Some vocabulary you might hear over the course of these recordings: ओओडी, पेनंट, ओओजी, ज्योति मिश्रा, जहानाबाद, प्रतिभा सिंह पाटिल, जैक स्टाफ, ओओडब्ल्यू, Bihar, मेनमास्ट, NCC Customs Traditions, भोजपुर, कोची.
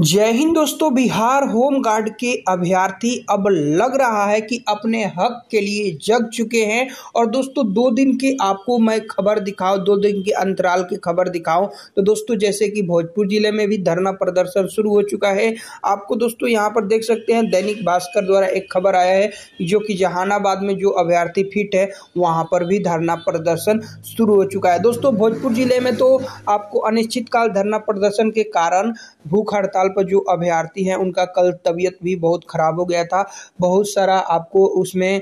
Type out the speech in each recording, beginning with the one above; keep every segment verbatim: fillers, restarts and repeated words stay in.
जय हिंद दोस्तों। Bihar home guard के अभ्यर्थी अब लग रहा है कि अपने हक के लिए जग चुके हैं। और दोस्तों दो दिन के आपको मैं खबर दिखाऊं, दो दिन के अंतराल की खबर दिखाऊं तो दोस्तों जैसे कि भोजपुर जिले में भी धरना प्रदर्शन शुरू हो चुका है। आपको दोस्तों यहां पर देख सकते हैं दैनिक भास्कर द्वारा एक खबर आया है जो कि जहानाबाद में जो अभ्यर्थी फिट है वहाँ पर भी धरना प्रदर्शन शुरू हो चुका है। दोस्तों भोजपुर जिले में तो आपको अनिश्चितकाल धरना प्रदर्शन के कारण भूख हड़ताल पर जो अभ्यर्थी हैं उनका कल तबीयत भी बहुत खराब हो गया था। बहुत सारा आपको उसमें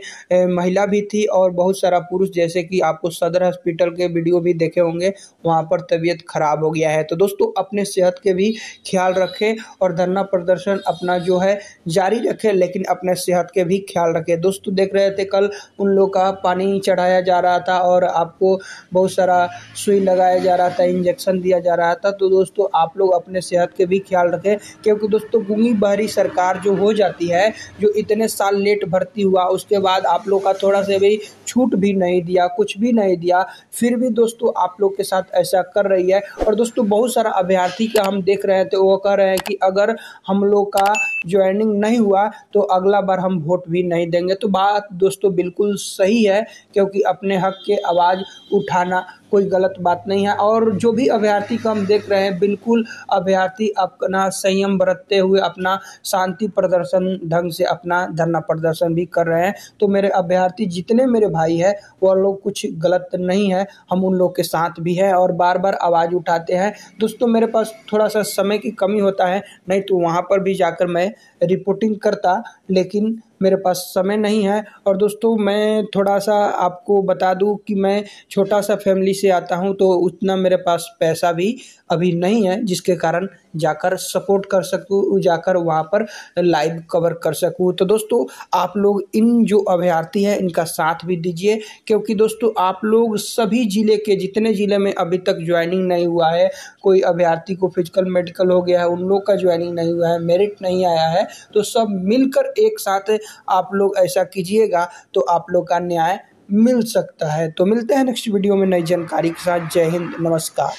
महिला भी थी और बहुत सारा पुरुष, जैसे कि आपको सदर हॉस्पिटल के वीडियो भी देखे होंगे, वहां पर तबीयत खराब हो गया है। तो दोस्तों अपने सेहत के भी ख्याल रखें और धरना प्रदर्शन अपना जो है जारी रखें, लेकिन अपने सेहत के भी ख्याल रखें। दोस्तों देख रहे थे कल उन लोग का पानी चढ़ाया जा रहा था और आपको बहुत सारा सुई लगाया जा रहा था, इंजेक्शन दिया जा रहा था। तो दोस्तों आप लोग अपने सेहत के भी ख्याल रखें, क्योंकि दोस्तों गूंगी बहरी सरकार जो हो जाती है, जो इतने साल लेट भर्ती हुआ, उसके बाद आप लोग का थोड़ा सा भी छूट भी नहीं दिया, कुछ भी नहीं दिया, फिर भी दोस्तों आप लोग के साथ ऐसा कर रही है। और दोस्तों बहुत सारा अभ्यर्थी का हम देख रहे हैं तो वो कह रहे हैं कि अगर हम लोग का ज्वाइनिंग नहीं हुआ तो अगला बार हम वोट भी नहीं देंगे। तो बात दोस्तों बिल्कुल सही है, क्योंकि अपने हक के आवाज़ उठाना कोई गलत बात नहीं है। और जो भी अभ्यर्थी का हम देख रहे हैं, बिल्कुल अभ्यर्थी अपना संयम बरतते हुए अपना शांति प्रदर्शन ढंग से अपना धरना प्रदर्शन भी कर रहे हैं। तो मेरे अभ्यर्थी जितने मेरे भाई हैं वो लोग कुछ गलत नहीं है, हम उन लोग के साथ भी हैं और बार बार आवाज़ उठाते हैं। दोस्तों मेरे पास थोड़ा सा समय की कमी होता है, नहीं तो वहाँ पर भी जाकर मैं रिपोर्टिंग करता, लेकिन मेरे पास समय नहीं है। और दोस्तों मैं थोड़ा सा आपको बता दूं कि मैं छोटा सा फैमिली से आता हूं, तो उतना मेरे पास पैसा भी अभी नहीं है जिसके कारण जाकर सपोर्ट कर सकूं, जाकर वहां पर लाइव कवर कर सकूं। तो दोस्तों आप लोग इन जो अभ्यर्थी हैं इनका साथ भी दीजिए, क्योंकि दोस्तों आप लोग सभी ज़िले के, जितने ज़िले में अभी तक ज्वाइनिंग नहीं हुआ है, कोई अभ्यर्थी को फिजिकल मेडिकल हो गया है, उन लोग का ज्वाइनिंग नहीं हुआ है, मेरिट नहीं आया है, तो सब मिलकर एक साथ आप लोग ऐसा कीजिएगा तो आप लोग का न्याय मिल सकता है। तो मिलते हैं नेक्स्ट वीडियो में नई जानकारी के साथ। जय हिंद, नमस्कार।